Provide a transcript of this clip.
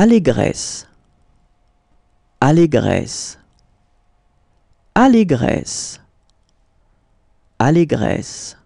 Allégresse, allégresse, allégresse, allégresse.